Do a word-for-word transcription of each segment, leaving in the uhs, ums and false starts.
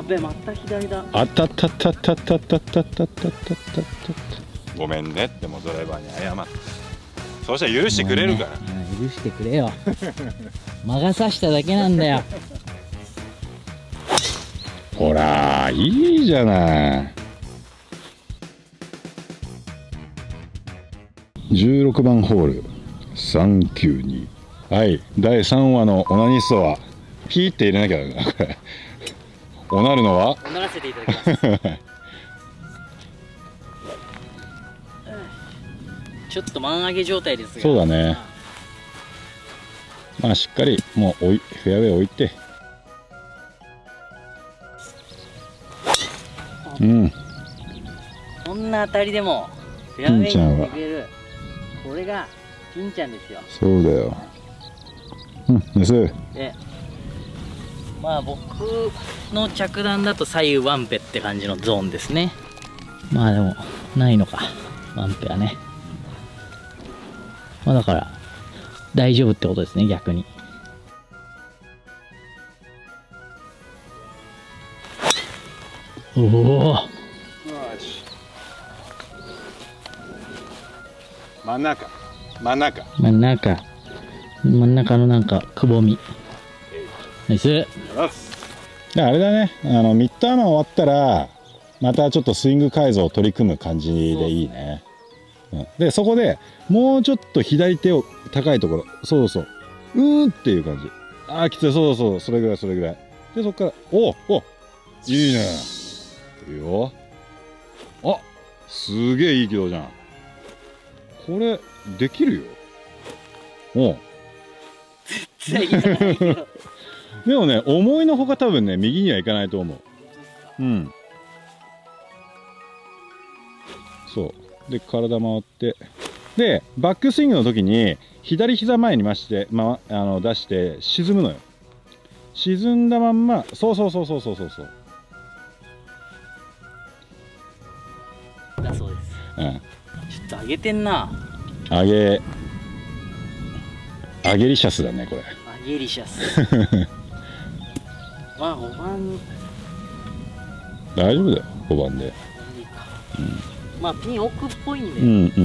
やべえ、また左だ。あたたたたたたたたたた。ごめんねってもドライバーに謝って、そうしたら許してくれるから、ね、許してくれよ魔が差しただけなんだよほらいいじゃない。じゅうろくばんホールさんきゅうに、はい、だいさんわのオナニストはピーって入れなきゃだな、これおなるのはおならせていただきますちょっと満上げ状態ですが、そうだね、まあしっかりもうおいフェアウェイ置いて、うん、こんな当たりでもフェアウェイに入れる、これがピンちゃんですよ。そうだよ、うん、ですで、まあ僕の着弾だと左右ワンペって感じのゾーンですね。まあでもないのかワンペはね、まあだから大丈夫ってことですね、逆に。おお、真ん中真ん中真ん中真ん中のなんかくぼみ。ナイス。あれだね、あのミッドアーマー終わったらまたちょっとスイング改造を取り組む感じでいいね。うん、でそこでもうちょっと左手を高いところ、そうそう、うーんっていう感じ、ああきつい、そうそう、それぐらいそれぐらいで、そっから、おおいいね、いいよ、あすげえいい軌道じゃん、これできるよ、おうでもね、思いのほか多分ね右にはいかないと思う。うん、そうで体回って、でバックスイングの時に左膝前にまして、まあ、あの出して沈むのよ。沈んだまんま、そうそうそうそうそうそうそうだそうです。うん、ちょっと上げてんな、上げ上げリシャスだね、これ上げリシャスまあごばん大丈夫だよ、ごばんで、うん、まあピン奥っぽいんで、うんう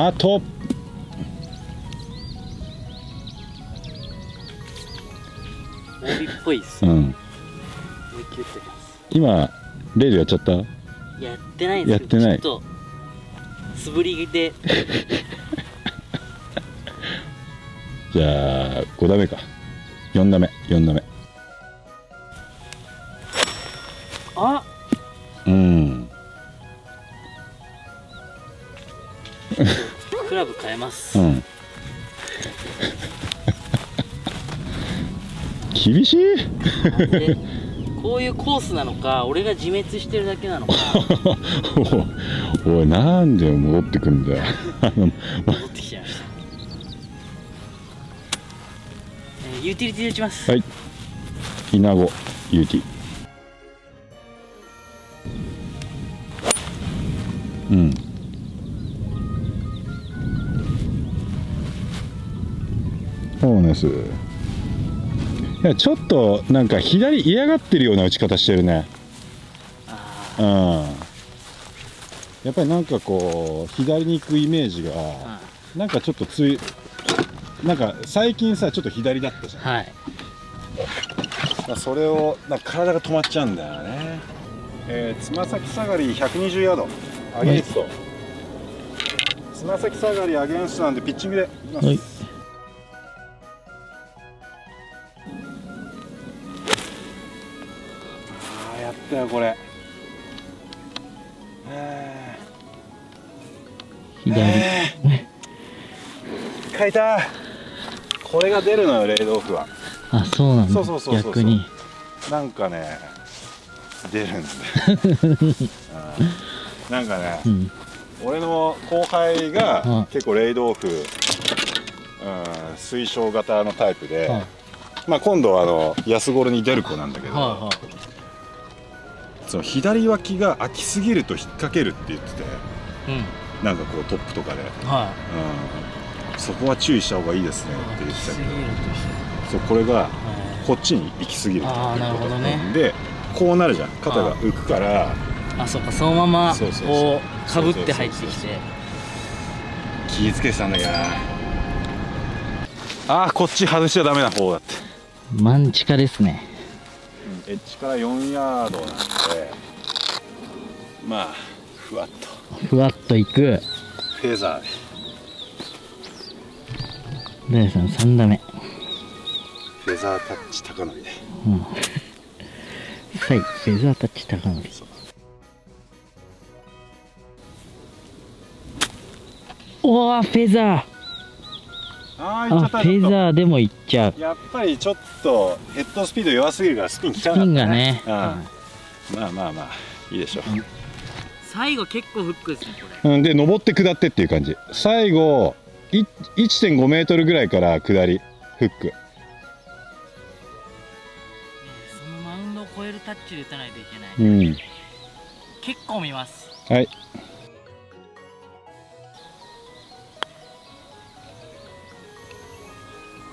ん、あと帯っぽいっすね、うん、打ってます。今レールやっちゃった？やってないんですけど、やってない、ちょっと素振りでじゃあごだめかよんだめ、よんだめ、あ、うんクラブ変えます、うん、厳しいこういうコースなのか、俺が自滅してるだけなのかお, おいなんで戻ってくんだよ戻ってきちゃいました、えー、ユーティリティで打ちます。はい、イナゴユーティ、うん、そうです。いやちょっとなんか左嫌がってるような打ち方してるね。うん、やっぱりなんかこう左に行くイメージがなんかちょっとつい、なんか最近さちょっと左だったじゃん、はい、それをなんか体が止まっちゃうんだよね。えー、つま先下がりひゃくにじゅうヤードアゲンスト、つま先下がりアゲンストなんでピッチングでいきます。はい、ああやったよこれ、えー、左、えー、書いた、これが出るのよレイドオフは。あ、そうなんだ、そうそうそうそう、逆になんかね出るんだなんかね、うん、俺の後輩が結構レイドオフ、うん、推奨型のタイプで、はあ、まあ今度はあの安頃に出る子なんだけど、はあはあ、その左脇が空きすぎると引っ掛けるって言ってて、うん、なんかこうトップとかで、はあ、うん、そこは注意した方がいいですねって言ってたけど、そうこれがこっちに行き過ぎるということなんで、こうなるじゃん、肩が浮くから、あそうか、そのままこうかぶって入ってきて気ぃつけてたんだけどなあ、こっち外しちゃダメな方だって。マンチカですね。エッジからよんヤードなんで、まあふわっとふわっといくフェザーで。ダイさんさんだめ、フェザータッチ高典で、うん、はい、フェザータッチ高典。おお、フェザー、あー、あフェザーでもいっちゃう。やっぱりちょっとヘッドスピード弱すぎるからスピン効かなかったね。スピンがね、まあまあまあいいでしょう、うん、最後結構フックですねこれ、うん、で上って下ってっていう感じ。最後いってんごメートルぐらいから下りフック、そのマウンドを超えるタッチで打たないといけない、うん、結構見ます。はい、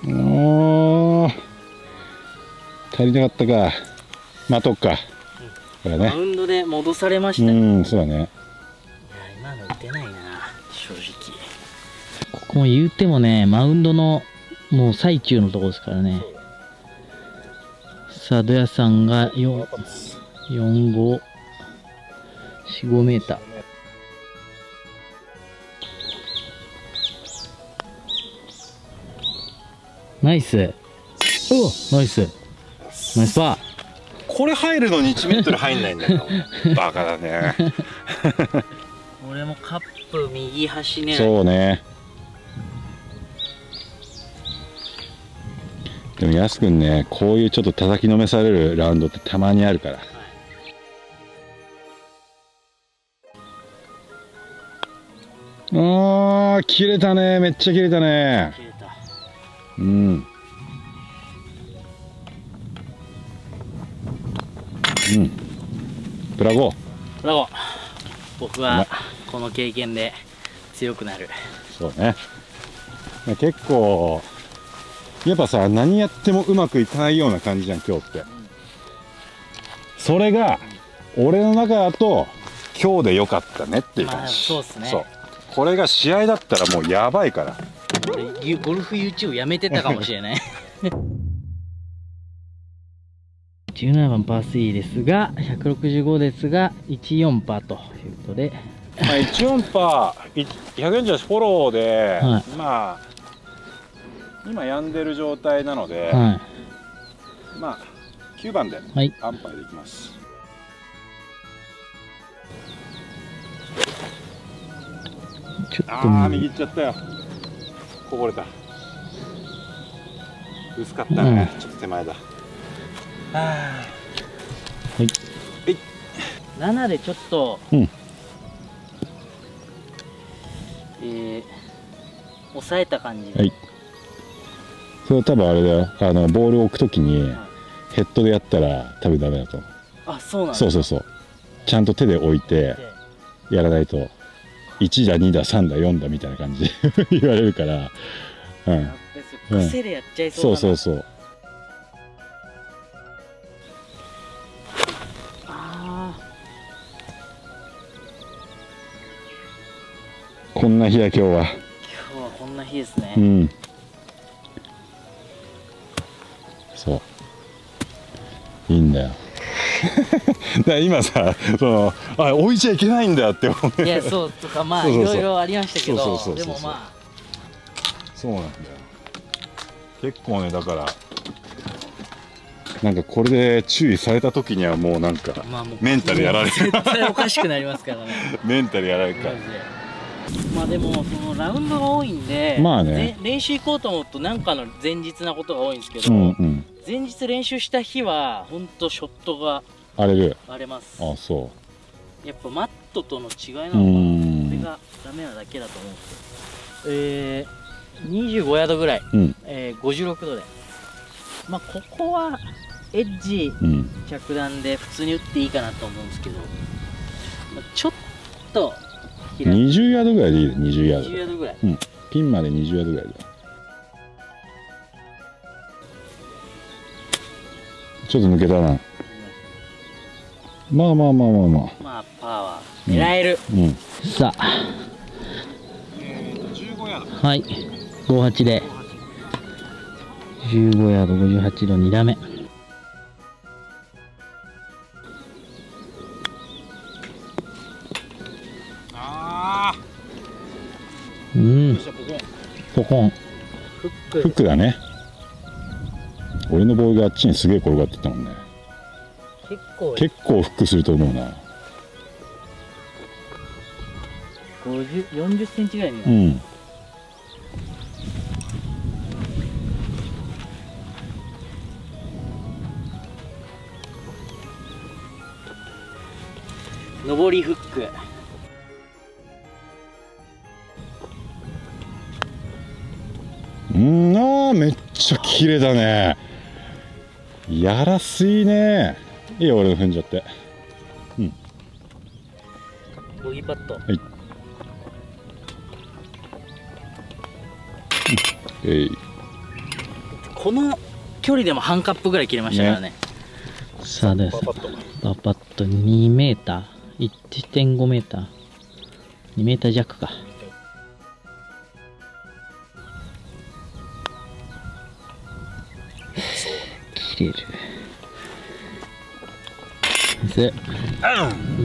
おー、足りなかったか、待とうか、うん、これねマウンドで戻されました、ね、うん、そうだね。いや今の打てないな正直。こう言うてもね、マウンドのもう最中のところですからね。さあ土屋さんがよん、ご、よん、ごメーター。ナイス。お、ナイス。ナイスパー。これ入るのにいちメートル入んないんだよ。バカだね。俺もカップ右端ね。そうね。でもやすくんね、こういうちょっと叩きのめされるラウンドってたまにあるから、はい、あー切れたね、めっちゃ切れたね、切れた、うん、うん、ブラボーブラボー。僕はこの経験で強くなる。そうね、結構やっぱさ、何やってもうまくいかないような感じじゃん今日って、うん、それが俺の中だと今日でよかったねっていう感じ、まあ、そうですね。そうこれが試合だったらもうやばいから、ゴルフ ユーチューブ やめてたかもしれない。じゅうななばんパースリーですが、ひゃくろくじゅうごですがじゅうよんパーということで、まあじゅうよんパーひゃくよんじゅうはちフォローで、はい、まあ今病んでる状態なので、はい、まあきゅうばんで安牌でいきます、はい、ちょっとああ右行っちゃったよ、こぼれた、薄かったね、うん、ちょっと手前だ。はい、はい、ななでちょっと、うん、えー、抑えた感じで、はい、それは多分あれだよ、あのボールを置くときにヘッドでやったら多分ダメだと。あ、そうなんだ。そうそうそう、ちゃんと手で置いてやらないといちだにださんだよんだみたいな感じで言われるから、うん、癖でやっちゃいそうだな。そうそうそう、あこんな日や今日は。今日はこんな日ですね、うん、いいんだよ。だから今さ、そのあ置いちゃいけないんだって思う。いやそうとか、まあいろいろありましたけど、でもまあそうなんだよ。結構ねだからなんかこれで注意された時にはもうなんかメンタルやられる。絶対おかしくなりますからね。メンタルやられるから。まあでもそのラウンドが多いんで、まあね、練習行こうと思うとなんかの前日なことが多いんですけど、うん、うん、前日練習した日は本当ショットが荒れる、荒れます。あそうやっぱマットとの違いなのかな、それがダメなだけだと思うんですけど、えー、にじゅうごヤードぐらい、うん、えー、ごじゅうろくどで、まあここはエッジ着弾で普通に打っていいかなと思うんですけど、まあ、ちょっとにじゅうヤードぐらいでいい、にじゅうヤードぐらい、うん、ピンまでにじゅうヤードぐらいだ。ちょっと抜けたな。まあまあまあまあまあ。まあパーは狙える。うん。うん、さあ。えーとじゅうごヤード。はい。ごじゅうはちで。じゅうごヤードごじゅうはちどにだめ。ああ。うん。ポコン。フック。フックだね。俺のボールがあっちにすげえ転がってたもんね。結構結構フックすると思うな。ごじゅう、よんじゅっセンチぐらいに。うん。上りフック。うん、ああ、めっちゃ綺麗だね。やらすいね。いいよ、俺の踏んじゃって。うん。ボギーパット。はい。えい。この距離でも半カップぐらい切れましたからね。ね、さあです。パーパット。パーパットにメーター、いってんごメーター、にメーター弱か。切れる。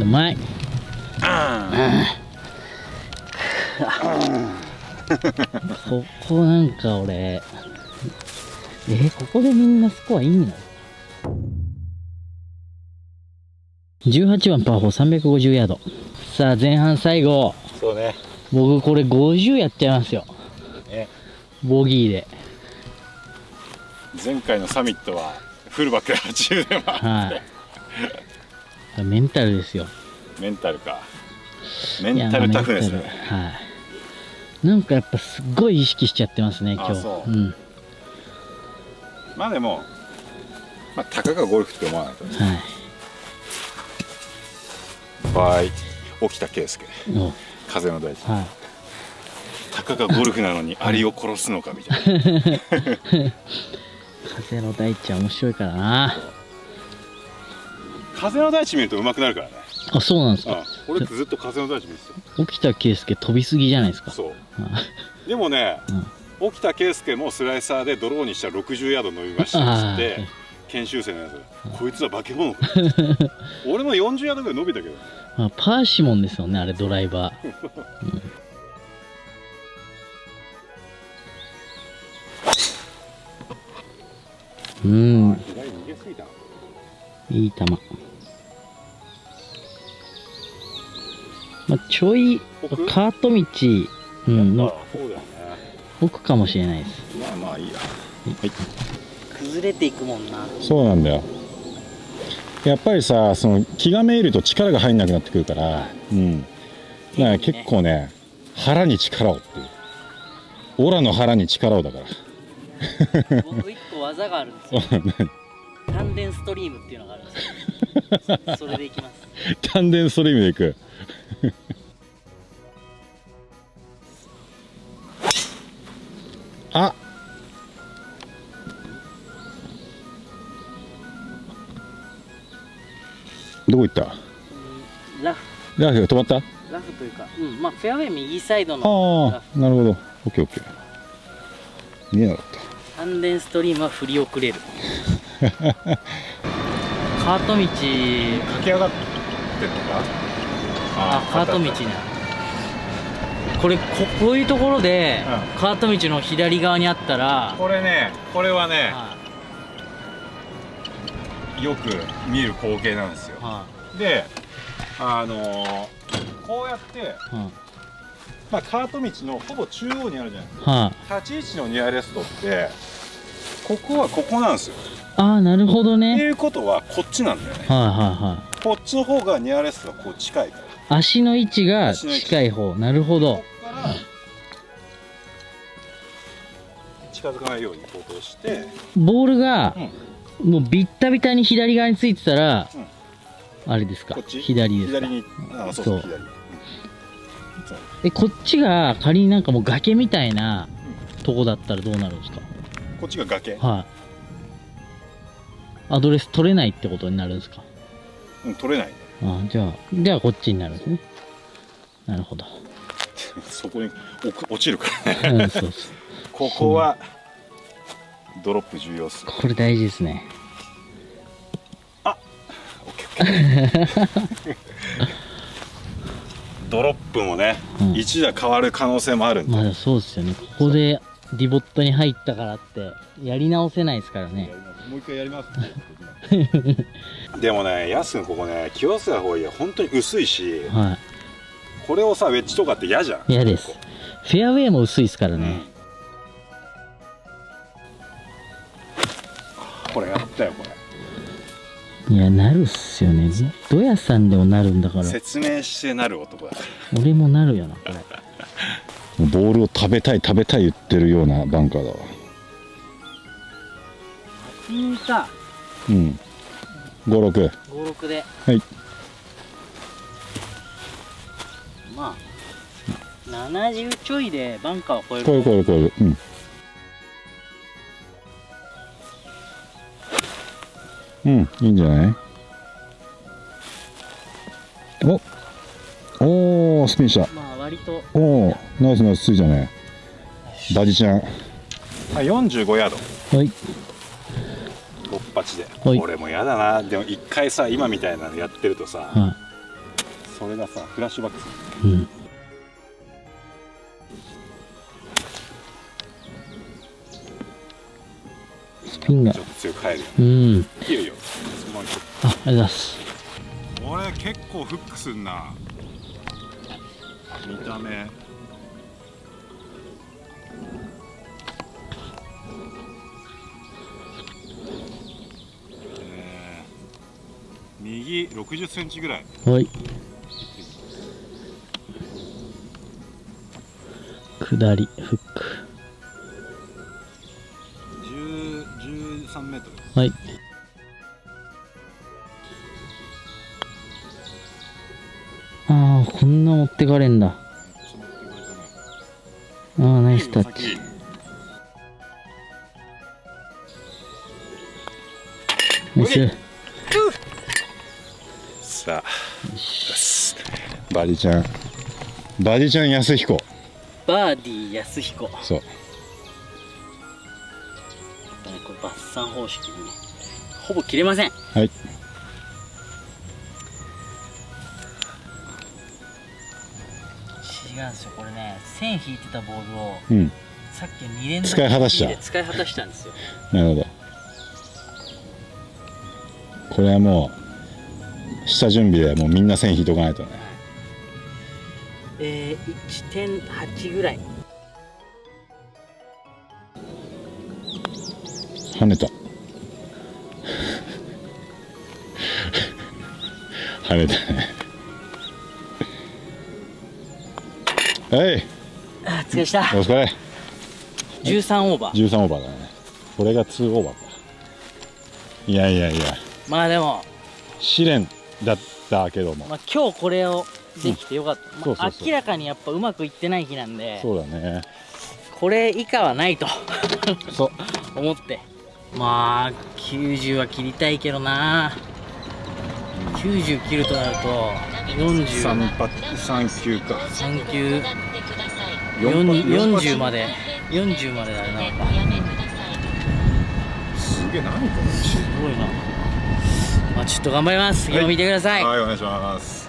うまい。ここなんか俺、え、ここでみんなスコアいいの？ じゅうはちばんパーよん、さんびゃくごじゅうヤード。さあ前半最後、そうね、僕これごじゅうやっちゃいますよ、ね、ボギーで。前回のサミットはフルバックはちじゅうで回って、はい、メンタルですよ。メンタルか。メンタルタフですね。はい、なんかやっぱすごい意識しちゃってますね今日。そう、うん、まあでも、まあ、たかがゴルフって思わないとね。はい。起きた圭介、風の大地、はい、たかがゴルフなのにアリを殺すのかみたいな。風の大地は面白いからな。風の大地見ると上手くなるからね。あ、そうなんですか。俺ってずっと風の大地見てた。沖田圭介飛びすぎじゃないですか。そう。でもね、沖田圭介もスライサーでドローにしたらろくじゅうヤード伸びましたっつって、研修生のやつ、こいつは化け物。俺もよんじゅうヤードぐらい伸びたけど。まあパーシモンですよね、あれドライバー。うん、いい球。まあ、ちょいカート道、うん、の奥かもしれないです。まあまあいいや。はい、崩れていくもんな。そうなんだよ。やっぱりさ、その気がめいると力が入んなくなってくるから、うん。だから結構ね、腹に力をっていう。オラの腹に力をだから。僕一個技があるんですよ。丹田ストリームっていうのがあるんですよ。それでいきます。丹田ストリームでいく。あ。どこ行った？ラフ。ラフが止まった？ラフというか、うん、まあフェアウェイ右サイドのラフ。ああ、なるほど。オッケーオッケー。見えなかった。丹田ストリームは振り遅れる。カート道駆け上がってるのか。あ、カート道ね。これここういうところで、うん、カート道の左側にあったら。これね、これはね。はい、よく見る光景なんですよ。はい、で、あのー、こうやって。うん、まあ、カート道のほぼ中央にあるじゃないですか、はあ、立ち位置のニアレストってここはここなんですよ。ああ、なるほどね。っていうことはこっちなんだよね。はいはいはい。こっちの方がニアレストがこう近いから、足の位置が近い方。なるほど。ここから近づかないようにこうして、ボールがもうビッタビタに左側についてたら、うん、あれですか、こっち左ですか。左に、あ、そうそう、左。でこっちが仮になんかもう崖みたいなとこだったらどうなるんですか？こっちが崖、はい、アドレス取れないってことになるんですか？うん、取れない。ああ、じゃあじゃあこっちになるんですね。なるほど。そこに落ちるからね。うん、そうそう。ここはドロップ重要っす。これ大事ですね。あ、オッケーオッケー。ドロップもね、うん、一打変わる可能性もあるんで。まだそうですよね。ここでディボットに入ったからってやり直せないですからね。もう一回やります、ね。でもね、ヤス君ここね、気をつけた方がいいよ。本当に薄いし。はい、これをさ、ウェッジとかって嫌じゃん。嫌です。フェアウェイも薄いですからね、うん、これやったよこれ。いや、なるっすよね。ドヤさんでもなるんだから。説明してなる男だ。俺もなるよなこれ。ボールを食べたい食べたい言ってるようなバンカーだわ。うんさ、うん、ごろくごろくで、はい、まあななじゅうちょいでバンカーを超える。超える超える超える。うん。うん、いいんじゃない？お、おー、スピンした。まあ割と。おお、ナイスナイス、ついじゃね。ダジちゃん。あ、よんじゅうごヤード。はい。ろくじゅうはちで。はい、俺もやだな。でも一回さ、今みたいなのやってるとさ。はい、それがさ、フラッシュバックする。うん、スピンがちょっと強く入るよ、ね。うん。いいよいいよ。あ、ありがとうございます。俺結構フックすんな。見た目。えー、右ろくじゅっセンチぐらい。はい。下りフックじゅうさんメートルです。はい。ああ、こんな持ってかれんだ。ね、ああ、ナイスタッチ。ナイス。さあ、バディちゃん、バディちゃん安彦。バーディー安彦。そう。これバッサン方式でね、ほぼ切れません。はい。違うんですよ。これね、線引いてたボールを、うん、さっきにれんぞく使い果たした。で使い果たしたんですよ。なるほど。これはもう下準備でもうみんな線引いとかないとね。えー、いってんはち ぐらい跳ねた。跳ねたね。はい、お疲れした。お疲れ。じゅうさんオーバー。じゅうさんオーバーだね。これがにオーバーか。いやいやいや、まあでも試練だったけども、まあ、今日これをできてよかった。明らかにやっぱうまくいってない日なんで。そうだね。これ以下はないとそう思って。まあきゅうじゅうは切りたいけどな。きゅうじゅう切るとなるとよんじゅうさんきゅうか。さんきゅうよんじゅうまでよんじゅうまであれなのか。すげえ、何これ。すごいな。まあちょっと頑張ります。よく見てください。はい、お願いします。